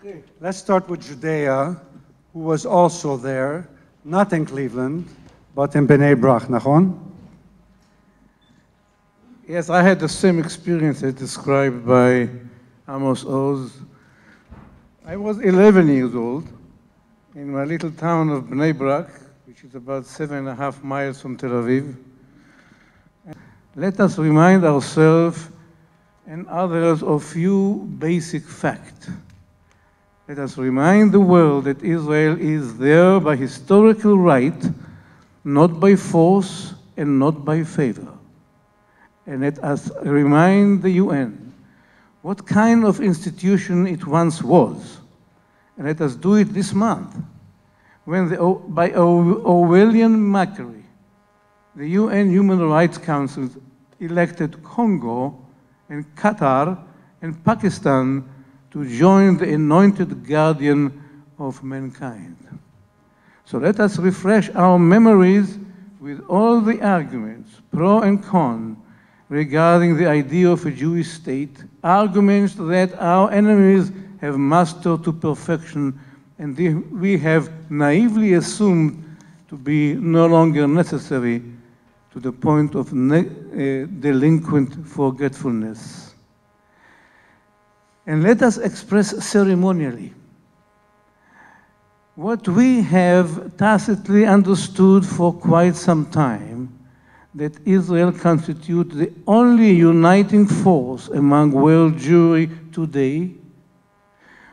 Okay, let's start with Judea, who was also there, not in Cleveland, but in Bnei Brak, Nachon? Yes, I had the same experience as described by Amos Oz. I was 11 years old in my little town of Bnei Brak, which is about 7.5 miles from Tel Aviv. Let us remind ourselves and others of few basic facts. Let us remind the world that Israel is there by historical right, not by force and not by favor. And let us remind the UN what kind of institution it once was. And let us do it this month, when by Orwellian mockery, the UN Human Rights Council elected Congo and Qatar and Pakistan to join the anointed guardian of mankind. So let us refresh our memories with all the arguments, pro and con, regarding the idea of a Jewish state, arguments that our enemies have mastered to perfection and we have naively assumed to be no longer necessary, to the point of delinquent forgetfulness. And let us express ceremonially what we have tacitly understood for quite some time, that Israel constitutes the only uniting force among world Jewry today,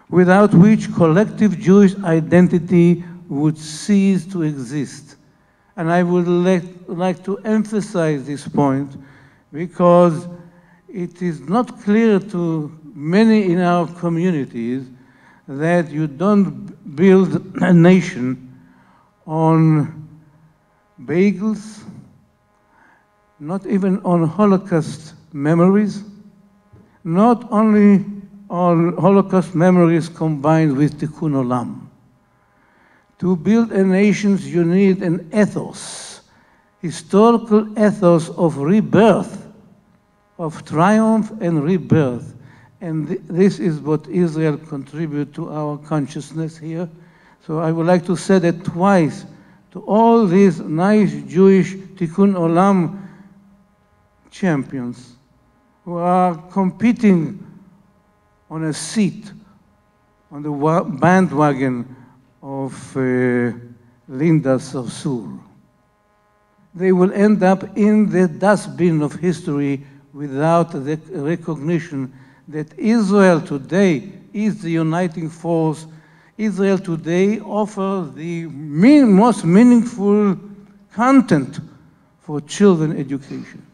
without which collective Jewish identity would cease to exist. And I would like to emphasize this point, because it is not clear to many in our communities that you don't build a nation on bagels, not even on Holocaust memories, not only on Holocaust memories combined with Tikkun Olam. To build a nation, you need an ethos, historical ethos of rebirth, of triumph and rebirth. And this is what Israel contributes to our consciousness here. So I would like to say that twice to all these nice Jewish Tikkun Olam champions who are competing on a seat, on the bandwagon of Linda Sarsour. They will end up in the dustbin of history without the recognition that Israel today is the uniting force. Israel today offers the most meaningful content for children education.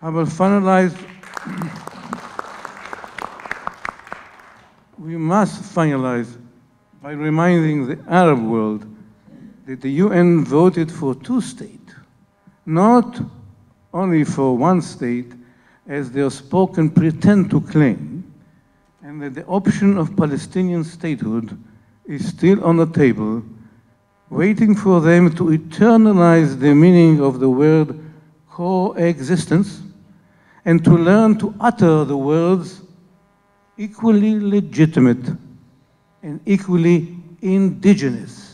I will finalize. We must finalize by reminding the Arab world that the UN voted for two states, not only for one state, as their spoken pretend to claim, and that the option of Palestinian statehood is still on the table, waiting for them to eternalize the meaning of the word coexistence and to learn to utter the words equally legitimate and equally indigenous.